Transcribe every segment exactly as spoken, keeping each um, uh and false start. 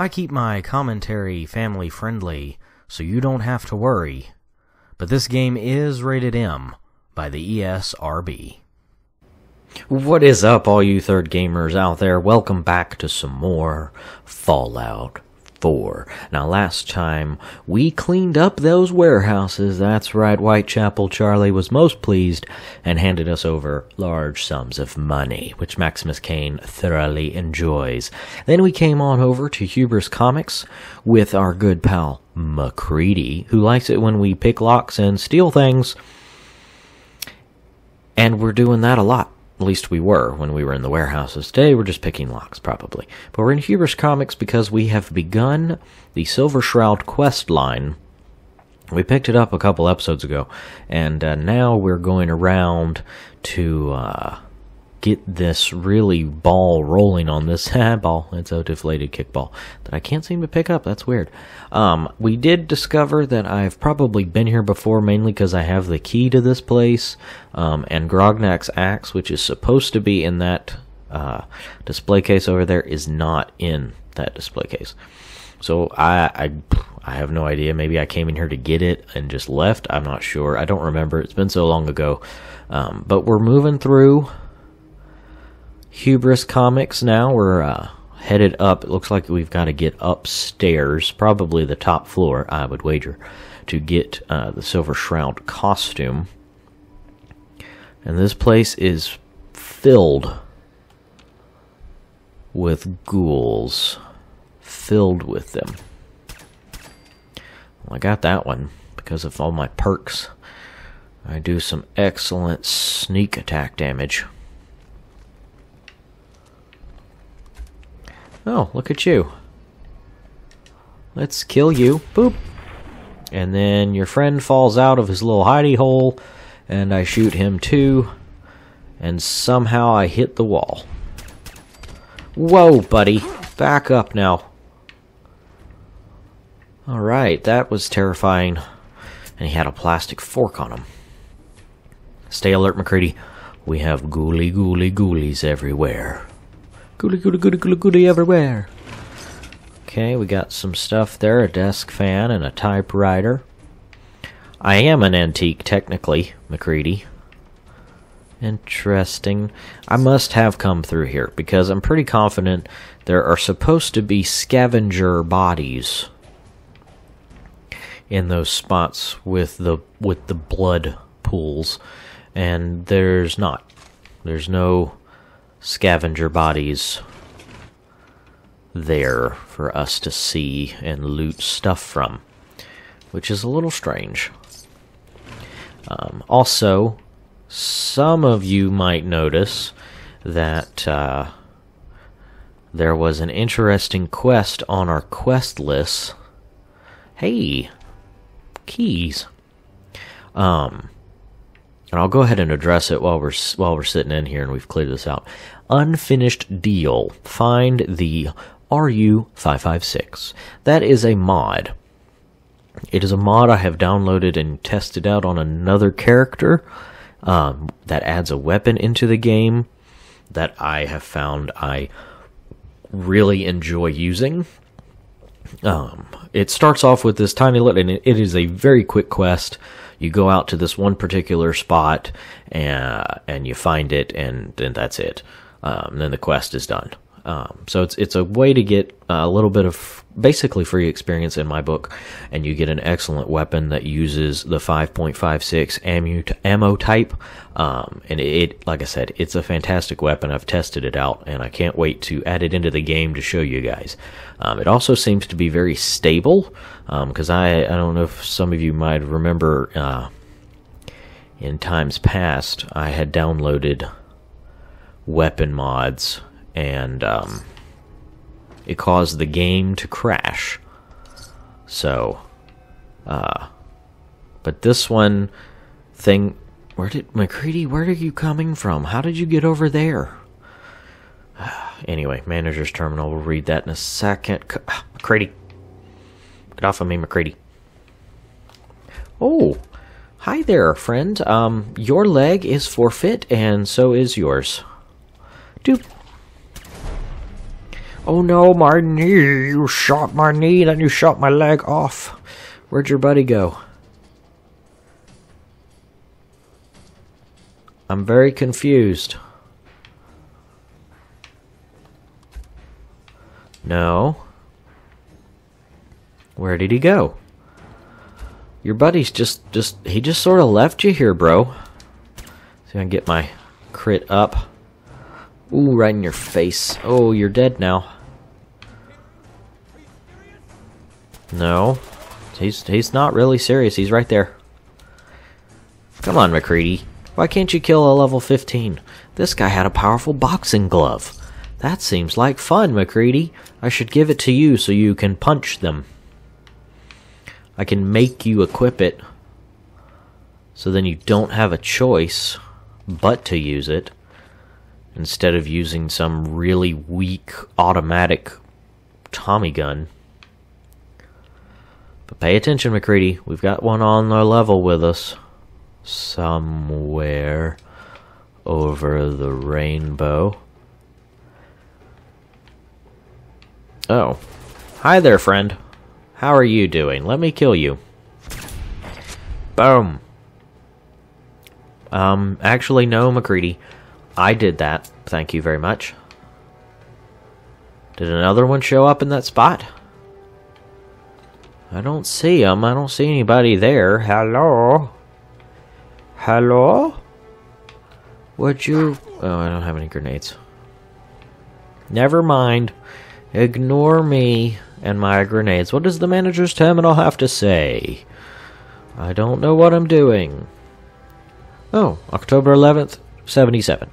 I keep my commentary family-friendly, so you don't have to worry. But this game is rated M by the E S R B. What is up, all you third gamers out there? Welcome back to some more Fallout four. Now, last time, we cleaned up those warehouses. That's right, Whitechapel Charlie was most pleased and handed us over large sums of money, which Maximus Cain thoroughly enjoys. Then we came on over to Huber's Comics with our good pal MacCready, who likes it when we pick locks and steal things. And we're doing that a lot. At least we were when we were in the warehouses. Today we're just picking locks, probably. But we're in Hubris Comics because we have begun the Silver Shroud quest line. We picked it up a couple episodes ago, and uh, now we're going around to uh, get this really ball rolling on this ball. It's a deflated kickball that I can't seem to pick up. That's weird. Um, we did discover that I've probably been here before, mainly because I have the key to this place, um, and Grognak's axe, which is supposed to be in that uh, display case over there, is not in that display case. So I, I, I have no idea. Maybe I came in here to get it and just left. I'm not sure. I don't remember. It's been so long ago. Um, but we're moving through Hubris Comics now. We're uh, headed up. It looks like we've got to get upstairs, probably the top floor, I would wager, to get uh, the Silver Shroud costume. And this place is filled with ghouls. Filled with them. Well, I got that one because of all my perks. I do some excellent sneak attack damage. Oh, look at you. Let's kill you. Boop. And then your friend falls out of his little hidey hole, and I shoot him too, and somehow I hit the wall. Whoa, buddy. Back up now. Alright, that was terrifying. And he had a plastic fork on him. Stay alert, MacCready. We have ghouly, ghouly, ghoulies everywhere. Goody, goody, goody, goody, goody everywhere. Okay, we got some stuff there. A desk fan and a typewriter. I am an antique, technically, MacCready. Interesting. I must have come through here, because I'm pretty confident there are supposed to be scavenger bodies in those spots with the, with the blood pools. And there's not. There's no scavenger bodies there for us to see and loot stuff from, which is a little strange. Um, also, some of you might notice that uh, there was an interesting quest on our quest list. Hey, keys. Um... And I'll go ahead and address it while we're while we're sitting in here and we've cleared this out. Unfinished deal. Find the R U five five six. That is a mod. It is a mod I have downloaded and tested out on another character um, that adds a weapon into the game that I have found I really enjoy using. Um, it starts off with this tiny little, and it, it is a very quick quest. You go out to this one particular spot, and, and you find it, and then that's it. Um, then the quest is done. Um, so it's it's a way to get a little bit of basically free experience in my book, and you get an excellent weapon that uses the five point five six ammo type. Um, and it, like I said, it's a fantastic weapon. I've tested it out, and I can't wait to add it into the game to show you guys. Um, it also seems to be very stable, because um, I, I don't know if some of you might remember uh, in times past I had downloaded weapon mods, and um, it caused the game to crash. So, uh, but this one thing, where did, MacCready, where are you coming from? How did you get over there? Anyway, manager's terminal, we'll read that in a second. Ah, MacCready, get off of me, MacCready. Oh, hi there, friend. Um, your leg is forfeit, and so is yours. Doop. Oh no, my knee! You shot my knee, then you shot my leg off. Where'd your buddy go? I'm very confused. No. Where did he go? Your buddy's just, just, he just sort of left you here, bro. See if I can get my crit up. Ooh, right in your face. Oh, you're dead now. No. He's, he's not really serious. He's right there. Come on, MacCready. Why can't you kill a level fifteen? This guy had a powerful boxing glove. That seems like fun, MacCready. I should give it to you so you can punch them. I can make you equip it, so then you don't have a choice but to use it, instead of using some really weak automatic Tommy gun. But pay attention, MacCready. We've got one on our level with us. Somewhere over the rainbow. Oh. Hi there, friend. How are you doing? Let me kill you. Boom. Um, actually, no, MacCready. I did that. Thank you very much. Did another one show up in that spot? I don't see him. I don't see anybody there. Hello? Hello? Would you... Oh, I don't have any grenades. Never mind. Ignore me and my grenades. What does the manager's terminal have to say? I don't know what I'm doing. Oh, October eleventh, seventy-seven.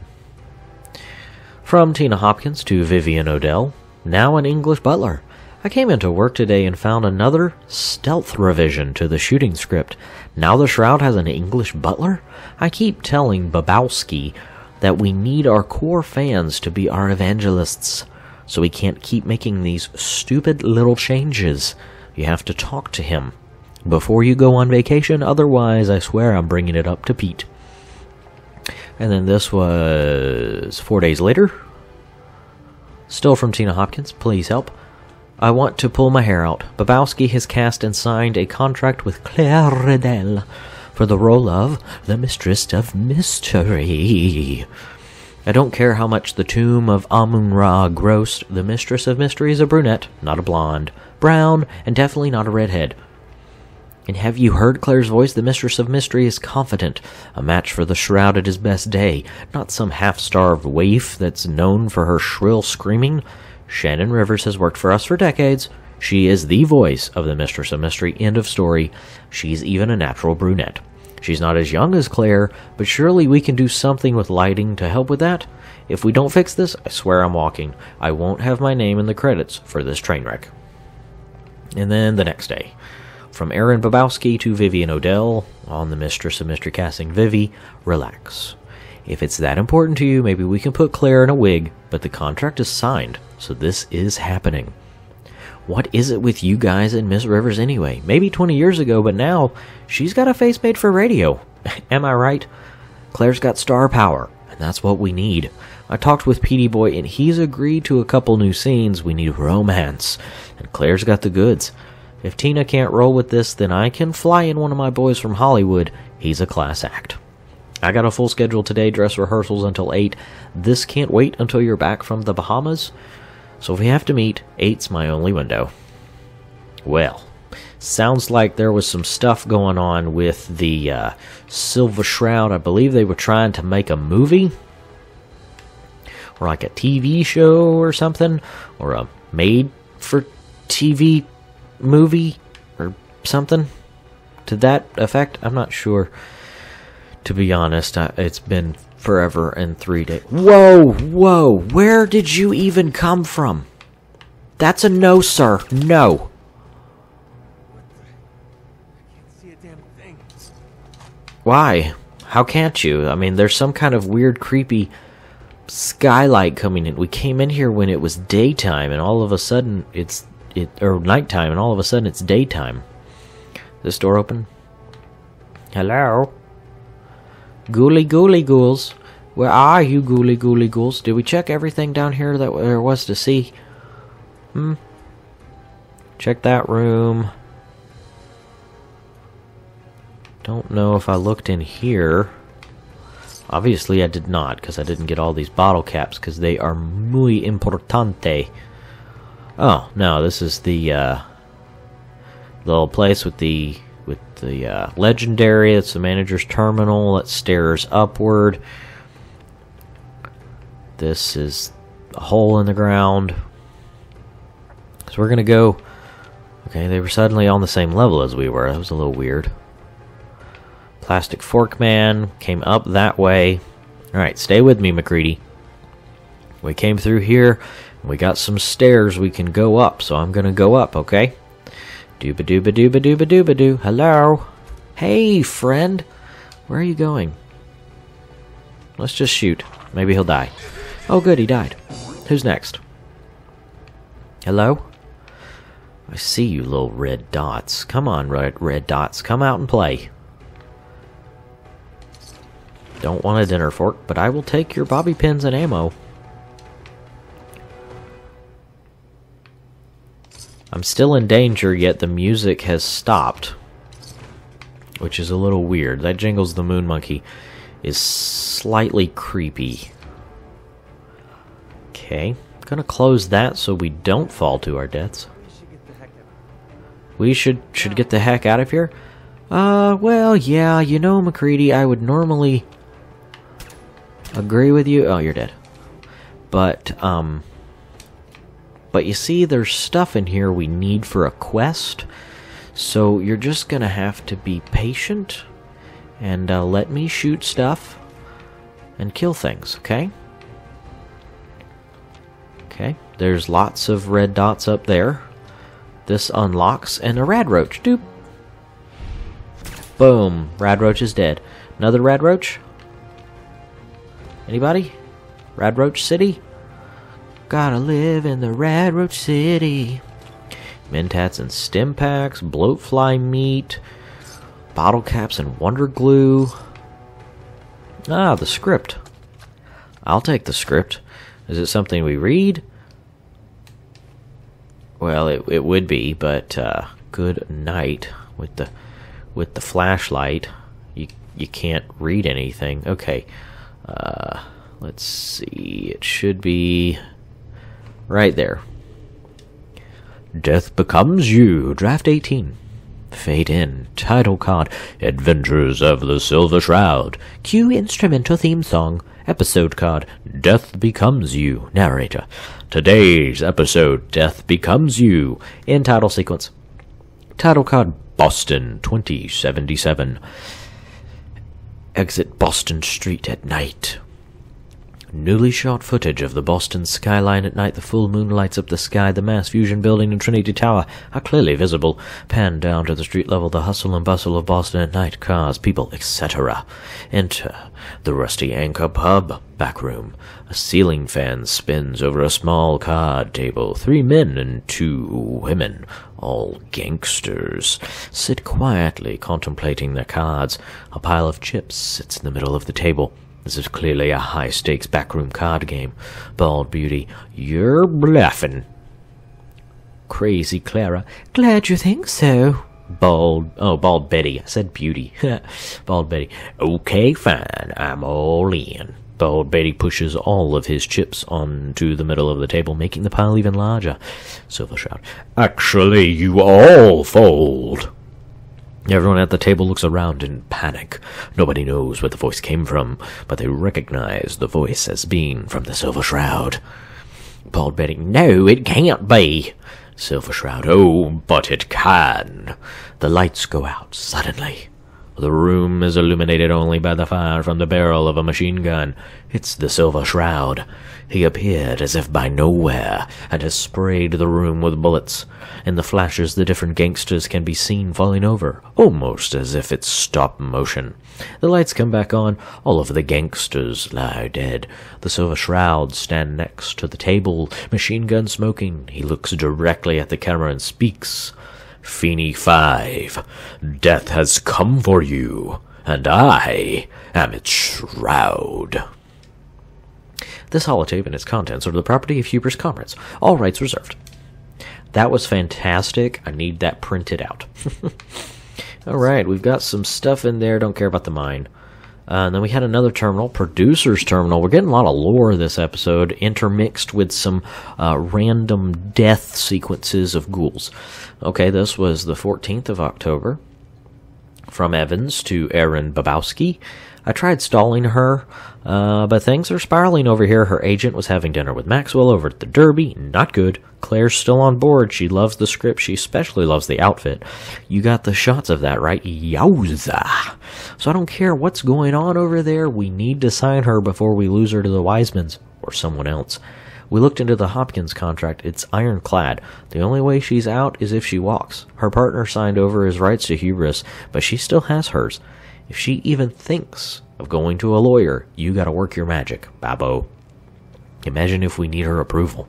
From Tina Hopkins to Vivian O'Dell, now an English butler. I came into work today and found another stealth revision to the shooting script. Now the Shroud has an English butler? I keep telling Babowski that we need our core fans to be our evangelists, so we can't keep making these stupid little changes. You have to talk to him before you go on vacation, otherwise I swear I'm bringing it up to Pete. And then this was four days later. Still from Tina Hopkins, please help. I want to pull my hair out. Babowski has cast and signed a contract with Claire Redel for the role of the Mistress of Mystery. I don't care how much the Tomb of Amun-Ra grossed, the Mistress of Mystery is a brunette, not a blonde, brown, and definitely not a redhead. And have you heard Claire's voice? The Mistress of Mystery is confident, a match for the Shroud at his best day, not some half-starved waif that's known for her shrill screaming. Shannon Rivers has worked for us for decades. She is the voice of the Mistress of Mystery. End of story. She's even a natural brunette. She's not as young as Claire, but surely we can do something with lighting to help with that. If we don't fix this, I swear I'm walking. I won't have my name in the credits for this train wreck. And then the next day. From Aaron Babowski to Vivian O'Dell on the Mistress of Mystery casting. Vivi, relax. If it's that important to you, maybe we can put Claire in a wig, but the contract is signed, so this is happening. What is it with you guys and Miss Rivers anyway? Maybe twenty years ago, but now she's got a face made for radio. Am I right? Claire's got star power, and that's what we need. I talked with Petey Boy, and he's agreed to a couple new scenes. We need romance, and Claire's got the goods. If Tina can't roll with this, then I can fly in one of my boys from Hollywood. He's a class act. I got a full schedule today, dress rehearsals until eight. This can't wait until you're back from the Bahamas. So if we have to meet, eight's my only window. Well, sounds like there was some stuff going on with the uh, Silver Shroud. I believe they were trying to make a movie, or like a T V show or something, or a made-for-T V movie or something to that effect. I'm not sure. To be honest, I, it's been forever and three days. Whoa, whoa, where did you even come from? That's a no, sir. No. I can't see a damn thing. Why? How can't you? I mean, there's some kind of weird, creepy skylight coming in. We came in here when it was daytime, and all of a sudden it's it or nighttime, and all of a sudden it's daytime. Is this door open? Hello? Ghouly ghouly ghouls. Where are you, ghouly ghouly ghouls? Did we check everything down here that there was to see? Hmm. Check that room. Don't know if I looked in here. Obviously I did not, because I didn't get all these bottle caps, because they are muy importante. Oh, no, this is the, uh, the old place with the, with the, uh, legendary. That's the manager's terminal. That stairs upward. This is a hole in the ground. So we're gonna go... Okay, they were suddenly on the same level as we were. That was a little weird. Plastic Fork Man came up that way. Alright, stay with me, MacCready. We came through here, and we got some stairs we can go up, so I'm gonna go up, okay? Dooba dooba dooba dooba dooba doo. Hello? Hey, friend! Where are you going? Let's just shoot. Maybe he'll die. Oh good, he died. Who's next? Hello? I see you little red dots. Come on, red, red dots. Come out and play. Don't want a dinner fork, but I will take your bobby pins and ammo. I'm still in danger, yet the music has stopped. Which is a little weird. That Jingles the Moon Monkey is slightly creepy. Okay. Gonna close that so we don't fall to our deaths. We should should get the heck out of here. Uh, well, yeah, you know, MacCready, I would normally agree with you. Oh, you're dead. But, um, but you see, there's stuff in here we need for a quest, so you're just gonna have to be patient and uh, let me shoot stuff and kill things, okay? Okay, there's lots of red dots up there. This unlocks, and a rad roach. Doop. Boom. Rad roach is dead. Another rad roach? Anybody? Rad roach city? Gotta live in the rad roach city. Mentats and stim packs, bloatfly meat, bottle caps and wonder glue. Ah, the script. I'll take the script. Is it something we read? Well, it, it would be, but uh, good night with the with the flashlight. You you can't read anything. Okay, uh, let's see. It should be right there. Death Becomes You, Draft eighteen, Fade In, Title Card, Adventures of the Silver Shroud. Cue instrumental theme song. Episode card, Death Becomes You. Narrator, today's episode, Death Becomes You. In title sequence. Title card, Boston twenty seventy-seven. Exit Boston Street at night. Newly shot footage of the Boston skyline at night. The full moon lights up the sky. The Mass Fusion building and Trinity Tower are clearly visible. Pan down to the street level. The hustle and bustle of Boston at night. Cars, people, et cetera. Enter the Rusty Anchor pub. Back room. A ceiling fan spins over a small card table. Three men and two women. All gangsters. Sit quietly contemplating their cards. A pile of chips sits in the middle of the table. This is clearly a high-stakes backroom card game. Bald Beauty, you're bluffing. Crazy Clara, glad you think so. Bald, oh, Bald Betty. I said Beauty. Bald Betty, okay, fine, I'm all in. Bald Betty pushes all of his chips onto the middle of the table, making the pile even larger. Silver Shroud, actually, you all fold. Everyone at the table looks around in panic. Nobody knows where the voice came from, but they recognize the voice as being from the Silver Shroud. Paul Betting, no, it can't be. Silver Shroud, oh, but it can. The lights go out suddenly. The room is illuminated only by the fire from the barrel of a machine gun. It's the Silver Shroud. He appeared as if by nowhere, and has sprayed the room with bullets. In the flashes, the different gangsters can be seen falling over, almost as if it's stop motion. The lights come back on. All of the gangsters lie dead. The Silver Shroud stands next to the table, machine gun smoking. He looks directly at the camera and speaks. Feeny Five, death has come for you, and I am its shroud. This holotape and its contents are the property of Huber's Comrades. All rights reserved. That was fantastic. I need that printed out. All right, we've got some stuff in there. Don't care about the mine. Uh, and then we had another terminal, Producer's Terminal. We're getting a lot of lore this episode, intermixed with some uh, random death sequences of ghouls. Okay, this was the fourteenth of October. From Evans to Erin Babowski. I tried stalling her, uh, but things are spiraling over here. Her agent was having dinner with Maxwell over at the Derby. Not good. Claire's still on board. She loves the script. She especially loves the outfit. You got the shots of that, right? Yowza. So I don't care what's going on over there. We need to sign her before we lose her to the Wisemans or someone else. We looked into the Hopkins contract. It's ironclad. The only way she's out is if she walks. Her partner signed over his rights to Hubris, but she still has hers. If she even thinks of going to a lawyer, you gotta work your magic, Babbo. Imagine if we need her approval.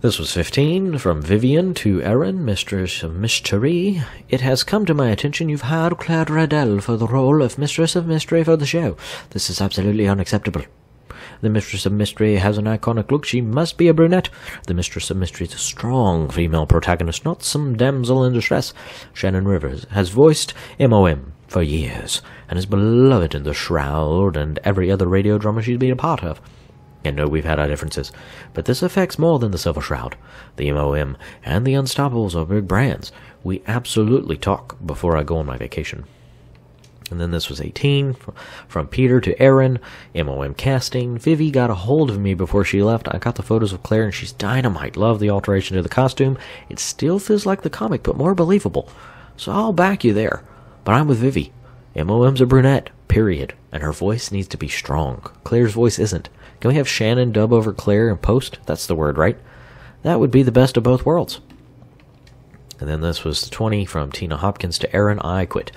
This was fifteen, from Vivian to Erin, Mistress of Mystery. It has come to my attention you've hired Claire Riddell for the role of Mistress of Mystery for the show. This is absolutely unacceptable. The Mistress of Mystery has an iconic look. She must be a brunette. The Mistress of Mystery is a strong female protagonist, not some damsel in distress. Shannon Rivers has voiced M O M for years and is beloved in The Shroud and every other radio drama she's been a part of. And no, we've had our differences, but this affects more than the Silver Shroud. The M O M and the Unstoppables are big brands. We absolutely talk before I go on my vacation. And then this was eighteen, from Peter to Erin, M O M casting. Vivi got a hold of me before she left. I got the photos of Claire and she's dynamite. Love the alteration to the costume. It still feels like the comic, but more believable. So I'll back you there. But I'm with Vivi. M O M's a brunette, period. And her voice needs to be strong. Claire's voice isn't. Can we have Shannon dub over Claire and post? That's the word, right? That would be the best of both worlds. And then this was the twenty, from Tina Hopkins to Erin, I quit.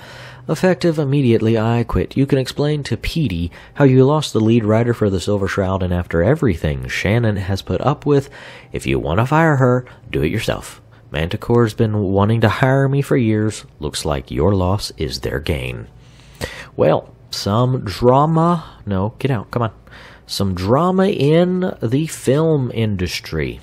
Effective immediately, I quit. You can explain to Petey how you lost the lead writer for the Silver Shroud, and after everything Shannon has put up with, if you want to fire her, do it yourself. Manticore's been wanting to hire me for years. Looks like your loss is their gain. Well, some drama. No, get out. Come on. Some drama in the film industry.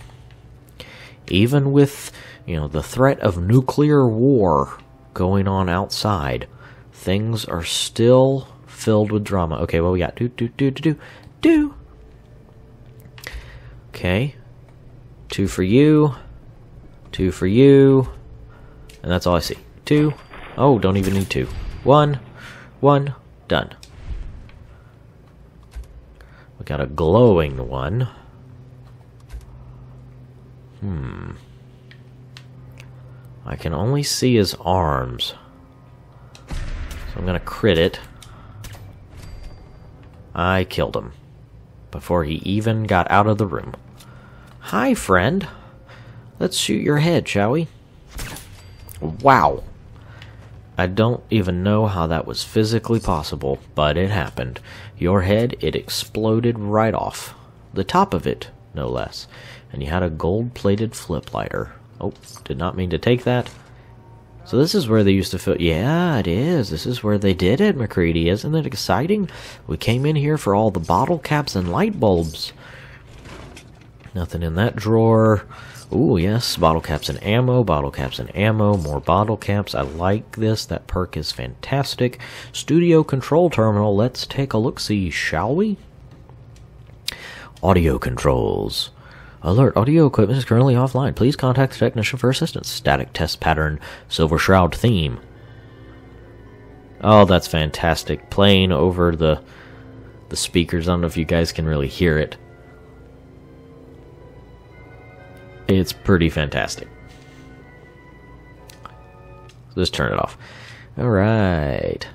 Even with, you know, the threat of nuclear war going on outside, things are still filled with drama. Okay, well, we got do, do, do, do, do, do. Okay. Two for you. Two for you. And that's all I see. Two. Oh, don't even need two. One. One. Done. We got a glowing one. Hmm. I can only see his arms. So I'm going to crit it. I killed him before he even got out of the room. Hi, friend. Let's shoot your head, shall we? Wow. I don't even know how that was physically possible, but it happened. Your head, it exploded right off. The top of it, no less. And you had a gold-plated flip lighter. Oh, did not mean to take that. So this is where they used to fill... Yeah, it is. This is where they did it, MacCready. Isn't it exciting? We came in here for all the bottle caps and light bulbs. Nothing in that drawer. Ooh, yes. Bottle caps and ammo. Bottle caps and ammo. More bottle caps. I like this. That perk is fantastic. Studio control terminal. Let's take a look-see, shall we? Audio controls. Alert, audio equipment is currently offline. Please contact the technician for assistance. Static test pattern, Silver Shroud theme. Oh, that's fantastic. Playing over the the speakers. I don't know if you guys can really hear it. It's pretty fantastic. Let's turn it off. All right.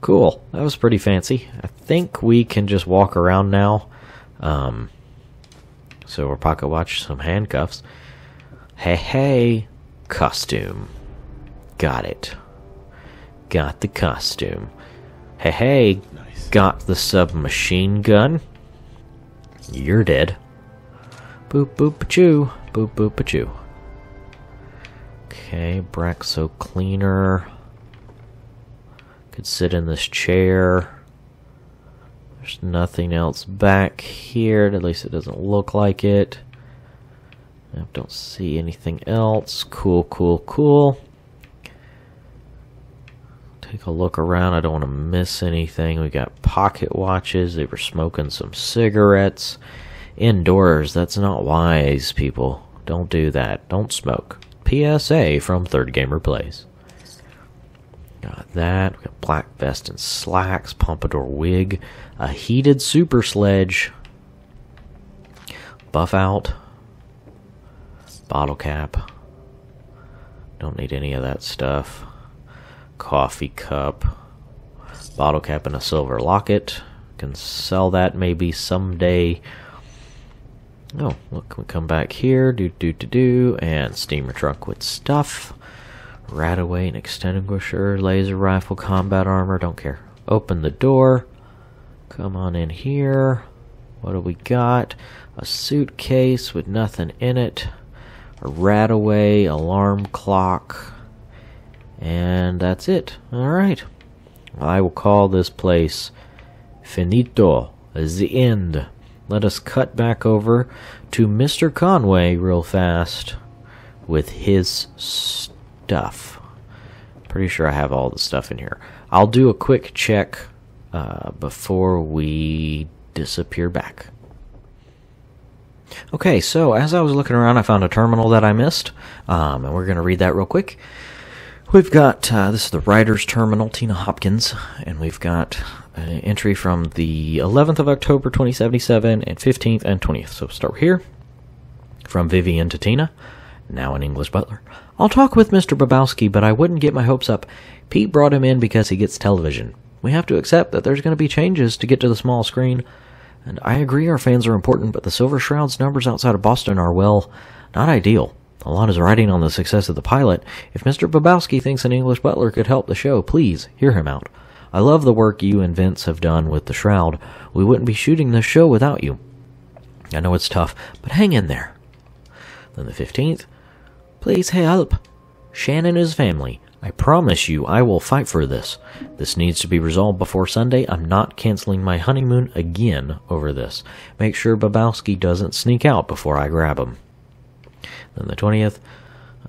Cool. That was pretty fancy. I think we can just walk around now. Um, so we're pocket watch, some handcuffs. Hey, hey, costume. Got it. Got the costume. Hey, hey, nice. Got the submachine gun. You're dead. Boop, boop, pa-choo. Boop, boop, pa-choo. Okay, Brasso cleaner. Could sit in this chair. There's nothing else back here. At least it doesn't look like it. I don't see anything else. Cool, cool, cool. Take a look around. I don't want to miss anything. We got pocket watches. They were smoking some cigarettes. Indoors. That's not wise, people. Don't do that. Don't smoke. P S A from third gamer Plays. Got that. We got black vest and slacks, pompadour wig, a heated super sledge, buff out, bottle cap. Don't need any of that stuff. Coffee cup, bottle cap, and a silver locket. Can sell that maybe someday. Oh, look, we come back here. Do do do do, and steamer truck with stuff. Rataway and extinguisher, laser rifle, combat armor, don't care. Open the door. Come on in here. What do we got? A suitcase with nothing in it. A Rataway, alarm clock. And that's it. Alright. Well, I will call this place Finito. Is the end. Let us cut back over to Mister Conway real fast with his story. Stuff. Pretty sure I have all the stuff in here. I'll do a quick check uh, before we disappear back. Okay, so as I was looking around, I found a terminal that I missed, um, and we're going to read that real quick. We've got, uh, this is the Writer's Terminal, Tina Hopkins, and we've got an entry from the eleventh of October twenty seventy-seven and fifteenth and twentieth. So start here. From Vivian to Tina, now an English butler. I'll talk with Mister Babowski, but I wouldn't get my hopes up. Pete brought him in because he gets television. We have to accept that there's going to be changes to get to the small screen. And I agree our fans are important, but the Silver Shroud's numbers outside of Boston are, well, not ideal. A lot is riding on the success of the pilot. If Mister Babowski thinks an English butler could help the show, please hear him out. I love the work you and Vince have done with the Shroud. We wouldn't be shooting this show without you. I know it's tough, but hang in there. Then the fifteenth. Please help Shannon and his family. I promise you I will fight for this. This needs to be resolved before Sunday. I'm not canceling my honeymoon again over this. Make sure Babowski doesn't sneak out before I grab him. Then the twentieth.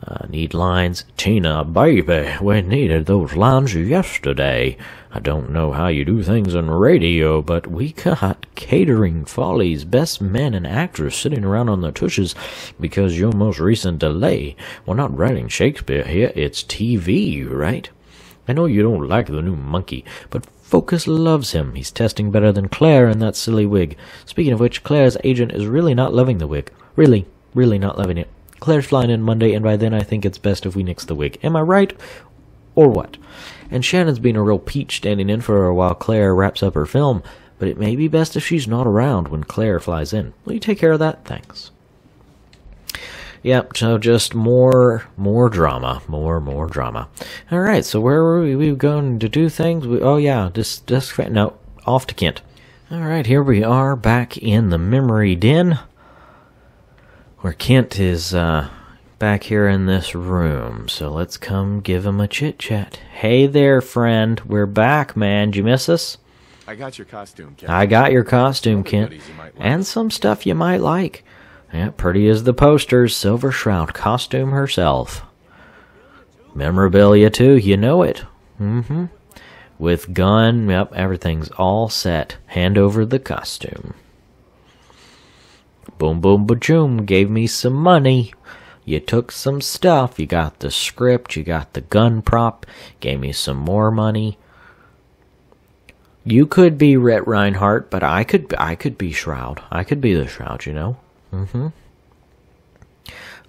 Uh, need lines. Tina, baby, we needed those lines yesterday. I don't know how you do things on radio, but we got Catering Follies, best man and actress sitting around on their tushes because your most recent delay. We're not writing Shakespeare here, it's T V, right? I know you don't like the new monkey, but Focus loves him. He's testing better than Claire in that silly wig. Speaking of which, Claire's agent is really not loving the wig. Really, really not loving it. Claire's flying in Monday, and by then I think it's best if we nix the wig. Am I right? Or what? And Shannon's been a real peach standing in for her while Claire wraps up her film, but it may be best if she's not around when Claire flies in. Will you take care of that? Thanks. Yep, so just more, more drama. More, more drama. Alright, so where were we? We were going to do things? We, oh yeah, just, just, no, off to Kent. Alright, here we are back in the memory den, where Kent is uh, back here in this room. So let's come give him a chit-chat. Hey there, friend. We're back, man. Did you miss us? I got your costume, Kent. I got your costume, Kent. Like. And some stuff you might like. Yeah, pretty as the posters. Silver Shroud costume herself. Memorabilia, too. You know it. Mm-hmm. With gun. Yep, everything's all set. Hand over the costume. Boom, boom, ba-choom, gave me some money. You took some stuff. You got the script. You got the gun prop. Gave me some more money. You could be Rhett Reinhardt, but I could I could be Shroud. I could be the Shroud, you know? Mm-hmm.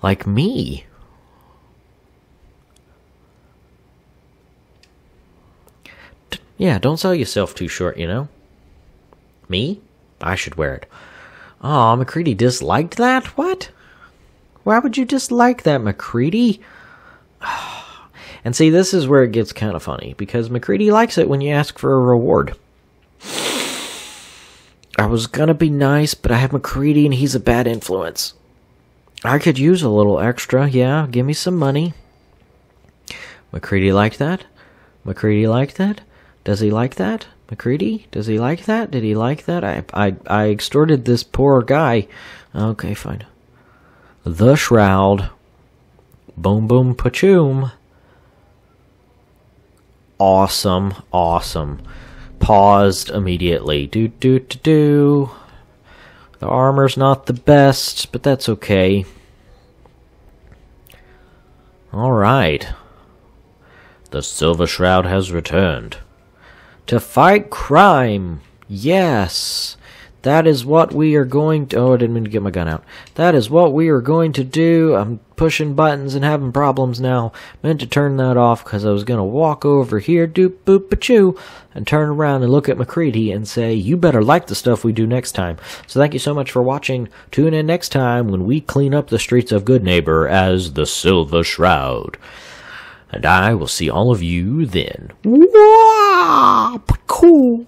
Like me. T- yeah, don't sell yourself too short, you know? Me? I should wear it. Aw, oh, MacCready disliked that? What? Why would you dislike that, MacCready? And see, this is where it gets kind of funny, because MacCready likes it when you ask for a reward. I was gonna be nice, but I have MacCready and he's a bad influence. I could use a little extra, yeah, give me some money. MacCready liked that? MacCready liked that? Does he like that? MacCready? Does he like that? Did he like that? I, I, I extorted this poor guy. Okay, fine. The Shroud. Boom, boom, pachoom. Awesome, awesome. Paused immediately. Do, do, do, do. The armor's not the best, but that's okay. Alright. The Silver Shroud has returned. To fight crime! Yes! That is what we are going to... Oh, I didn't mean to get my gun out. That is what we are going to do. I'm pushing buttons and having problems now. Meant to turn that off because I was going to walk over here, doop boop pa-choo, and turn around and look at MacCready and say, you better like the stuff we do next time. So thank you so much for watching. Tune in next time when we clean up the streets of Good Neighbor as the Silver Shroud. And I will see all of you then. Wow, cool.